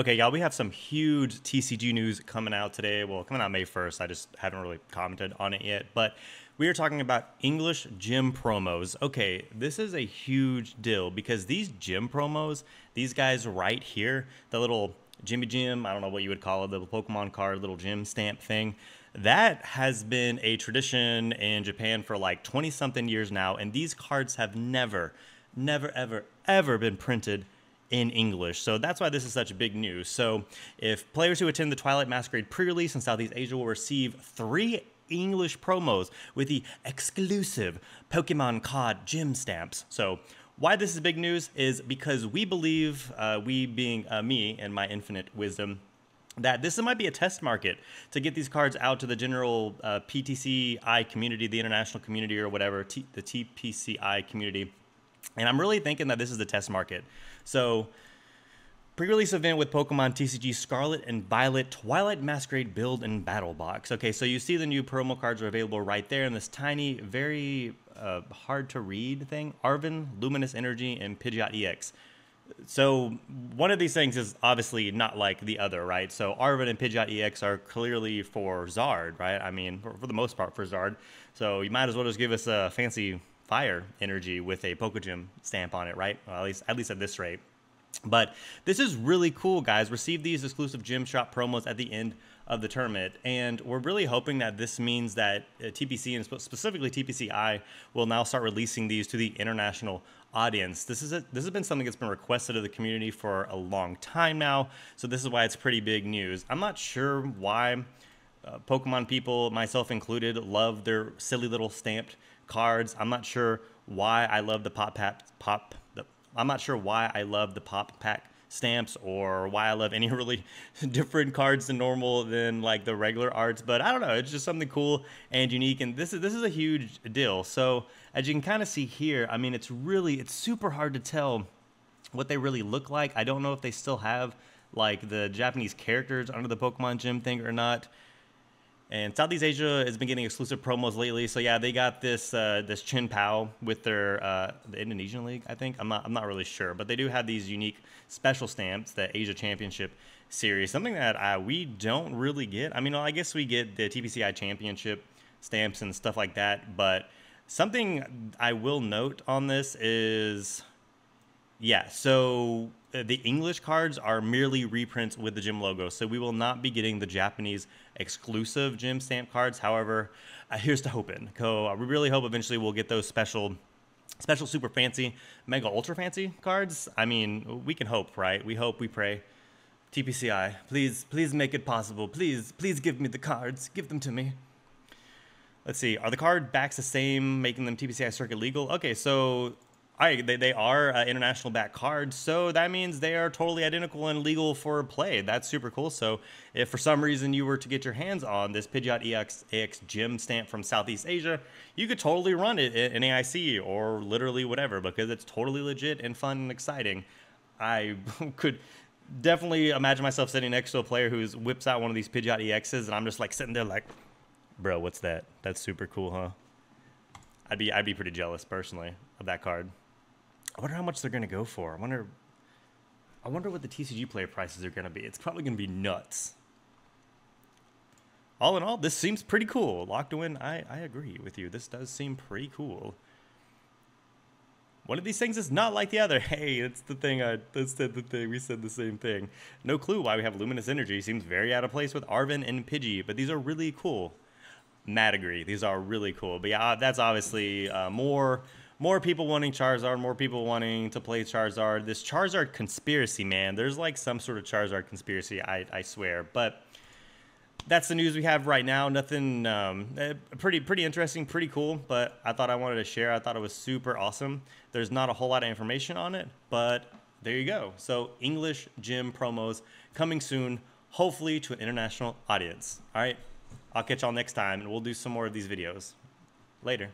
Okay, y'all, we have some huge TCG news coming out today. Well, coming out May 1st. I just haven't really commented on it yet. But we are talking about English Gym Promos. Okay, this is a huge deal because these Gym Promos, these guys right here, the little Jimmy Gym, I don't know what you would call it, the Pokemon card, little gym stamp thing, that has been a tradition in Japan for like 20-something years now. And these cards have never, ever been printed in English. So that's why this is such big news. So if players who attend the Twilight Masquerade pre-release in Southeast Asia will receive 3 English promos with the exclusive Pokemon card gym stamps. So why this is big news is because we believe, we being me and my infinite wisdom, that this might be a test market to get these cards out to the general PTCI community, the international community or whatever, the TPCI community. And I'm really thinking that this is the test market. So pre-release event with Pokemon TCG Scarlet and Violet Twilight Masquerade build and battle box. Okay, so you see the new promo cards are available right there in this tiny, very hard to read thing. Arven, Luminous Energy, and Pidgeot EX. So one of these things is obviously not like the other, right? So Arven and Pidgeot EX are clearly for Zard, right? I mean, for the most part for Zard. So you might as well just give us a fancy fire energy with a Pokegym stamp on it, right? Well, at least at this rate. But this is really cool, guys. Receive these exclusive Gym Shop promos at the end of the tournament. And we're really hoping that this means that TPC and specifically TPCI will now start releasing these to the international audience. This has been something that's been requested of the community for a long time now. So this is why it's pretty big news. I'm not sure why Pokemon people, myself included, love their silly little stamped cards. I'm not sure why I love the pop pack stamps or why I love any really different cards than normal than like the regular arts, but I don't know, it's just something cool and unique, and this is a huge deal. So as you can kind of see here, I mean, it's super hard to tell what they really look like. I don't know if they still have like the Japanese characters under the Pokemon gym thing or not. And Southeast Asia has been getting exclusive promos lately. So yeah, they got this this Chin Pow with their the Indonesian league, I think. I'm not really sure, but they do have these unique special stamps, the Asia Championship series, something that we don't really get. I mean, I guess we get the TPCI Championship stamps and stuff like that, but something I will note on this is, yeah, so the English cards are merely reprints with the gym logo, so we will not be getting the Japanese exclusive gym stamp cards. However, here's to hoping. We really hope eventually we'll get those special super fancy, mega ultra fancy cards. I mean, we can hope, right? We hope, we pray. TPCI, please make it possible. Please give me the cards. Give them to me. Let's see. Are the card backs the same, making them TPCI circuit legal? Okay, so all right, they are international back cards, so that means they are totally identical and legal for play. That's super cool. So if for some reason you were to get your hands on this Pidgeot EX gym stamp from Southeast Asia, you could totally run it in AIC or literally whatever, because it's totally legit and fun and exciting. I could definitely imagine myself sitting next to a player who whips out one of these Pidgeot EXs, and I'm just like sitting there like, bro, what's that? That's super cool, huh? I'd be pretty jealous personally of that card. I wonder how much they're going to go for. I wonder what the TCG player prices are going to be. It's probably going to be nuts. All in all, this seems pretty cool. Locked to Win, I agree with you. This does seem pretty cool. One of these things is not like the other. Hey, that's the thing. We said the same thing. No clue why we have Luminous Energy. Seems very out of place with Arven and Pidgey, but these are really cool. Mad agree. These are really cool. But yeah, that's obviously more people wanting Charizard, more people wanting to play Charizard. This Charizard conspiracy, man. There's like some sort of Charizard conspiracy, I swear. But that's the news we have right now. Nothing, pretty interesting, pretty cool. But I thought I wanted to share. I thought it was super awesome. There's not a whole lot of information on it, but there you go. So English Gym Promos coming soon, hopefully to an international audience. All right, I'll catch y'all next time, and we'll do some more of these videos. Later.